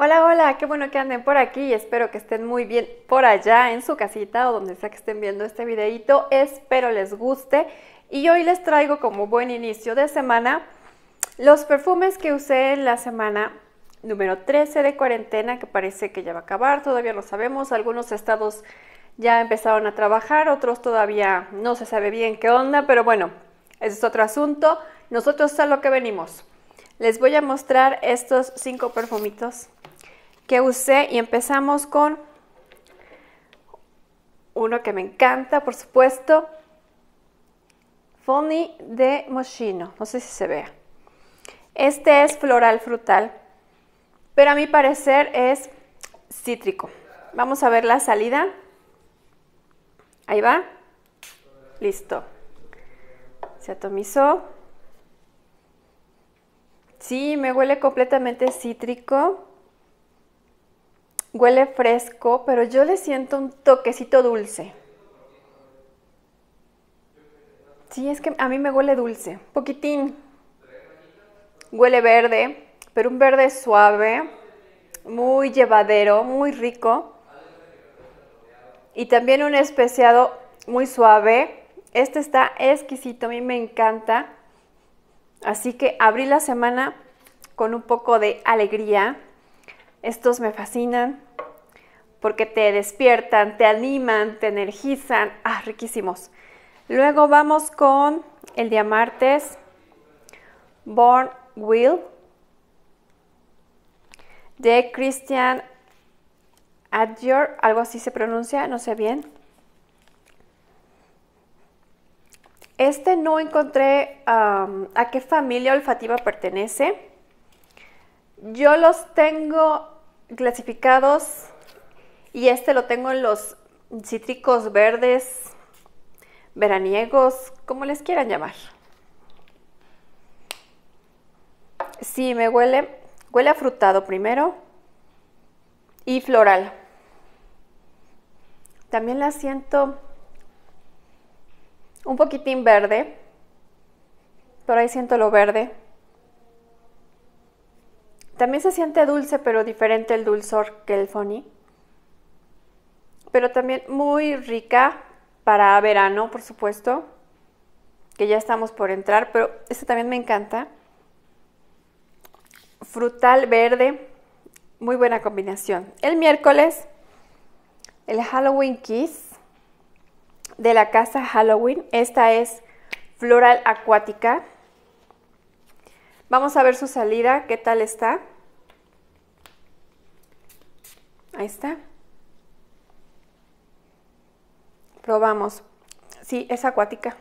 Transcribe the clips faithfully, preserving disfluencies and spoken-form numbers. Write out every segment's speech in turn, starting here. Hola, hola, qué bueno que anden por aquí y espero que estén muy bien por allá en su casita o donde sea que estén viendo este videito. Espero les guste y hoy les traigo como buen inicio de semana los perfumes que usé en la semana número trece de cuarentena, que parece que ya va a acabar, todavía no sabemos, algunos estados ya empezaron a trabajar, otros todavía no se sabe bien qué onda, pero bueno, ese es otro asunto. Nosotros a lo que venimos. Les voy a mostrar estos cinco perfumitos que usé y empezamos con uno que me encanta, por supuesto, Funny de Moschino, no sé si se vea. Este es floral frutal, pero a mi parecer es cítrico. Vamos a ver la salida. Ahí va. Listo. Se atomizó. Sí, me huele completamente cítrico. Huele fresco, pero yo le siento un toquecito dulce. Sí, es que a mí me huele dulce, un poquitín. Huele verde, pero un verde suave, muy llevadero, muy rico. Y también un especiado muy suave. Este está exquisito, a mí me encanta. Así que abrí la semana con un poco de alegría. Estos me fascinan porque te despiertan, te animan, te energizan. ¡Ah, riquísimos! Luego vamos con el día martes, Born Will de Christian Adjur, algo así se pronuncia, no sé bien. Este no encontré um, a qué familia olfativa pertenece. Yo los tengo clasificados y este lo tengo en los cítricos verdes, veraniegos, como les quieran llamar. Sí, me huele, huele afrutado primero y floral. También la siento un poquitín verde, por ahí siento lo verde. También se siente dulce, pero diferente el dulzor que el Funny. Pero también muy rica para verano, por supuesto, que ya estamos por entrar, pero este también me encanta. Frutal verde, muy buena combinación. El miércoles, el Halloween Kiss de la casa Halloween. Esta es floral acuática. Vamos a ver su salida, qué tal está. Ahí está. Probamos. Sí, es acuática,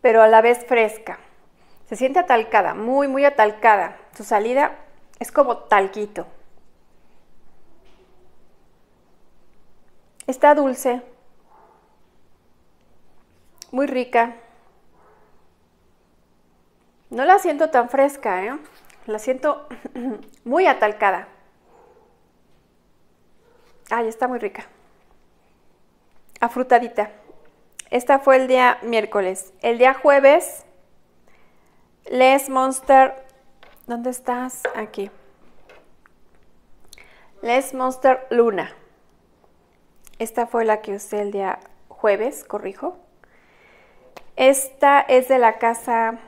pero a la vez fresca. Se siente atalcada, muy muy atalcada. Su salida es como talquito. Está dulce, muy rica. No la siento tan fresca, ¿eh? La siento muy atalcada. Ay, está muy rica. Afrutadita. Esta fue el día miércoles. El día jueves, Les Monstres... ¿Dónde estás? Aquí. Les Monstres Luna. Esta fue la que usé el día jueves, corrijo. Esta es de la casa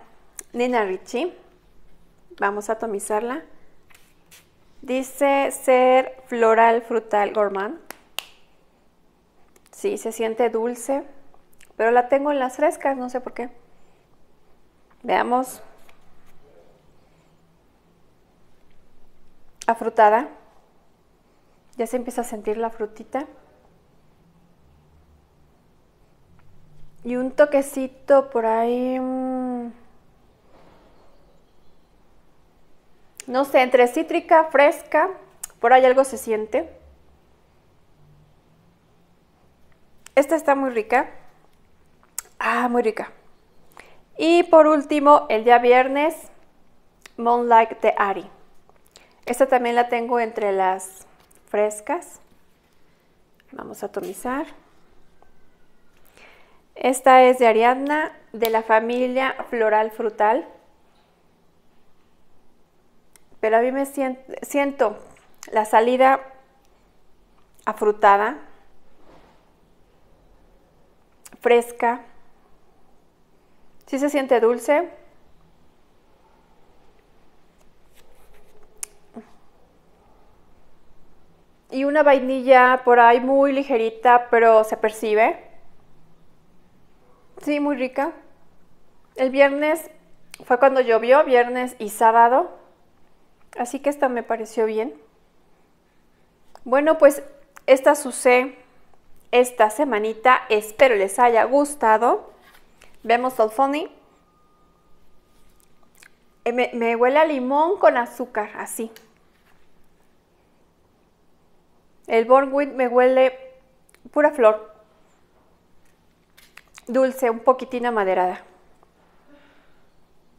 Nina Ricci. Vamos a atomizarla. Dice ser floral frutal gourmand. Sí, se siente dulce, pero la tengo en las frescas, no sé por qué. Veamos. Afrutada. Ya se empieza a sentir la frutita. Y un toquecito por ahí, no sé, entre cítrica, fresca, por ahí algo se siente. Esta está muy rica. Ah, muy rica. Y por último, el día viernes, Moonlight de Ari. Esta también la tengo entre las frescas. Vamos a atomizar. Esta es de Ariadna, de la familia floral frutal, Pero a mí me siento, siento la salida afrutada, fresca. Sí se siente dulce. Y una vainilla por ahí muy ligerita, pero se percibe. Sí, muy rica. El viernes fue cuando llovió, viernes y sábado. Así que esta me pareció bien. Bueno, pues esta usé esta semanita. Espero les haya gustado. Vemos el Funny. Me, me huele a limón con azúcar, así. El Born Will me huele pura flor. Dulce, un poquitín amaderada.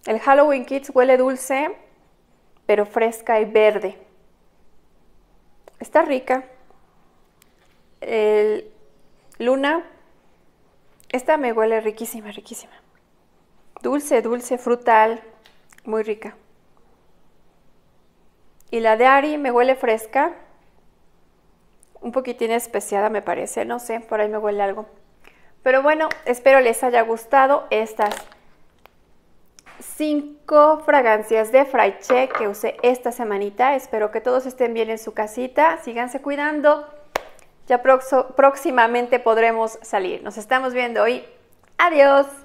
El Halloween Kiss huele dulce, pero fresca y verde. Está rica. El Luna. Esta me huele riquísima, riquísima. Dulce, dulce, frutal, muy rica. Y la de Ari me huele fresca, un poquitín especiada me parece, no sé, por ahí me huele algo. Pero bueno, espero les haya gustado estas cinco fragancias de Fraiche que usé esta semanita. Espero que todos estén bien en su casita, síganse cuidando. Ya próximamente podremos salir. Nos estamos viendo hoy. Adiós.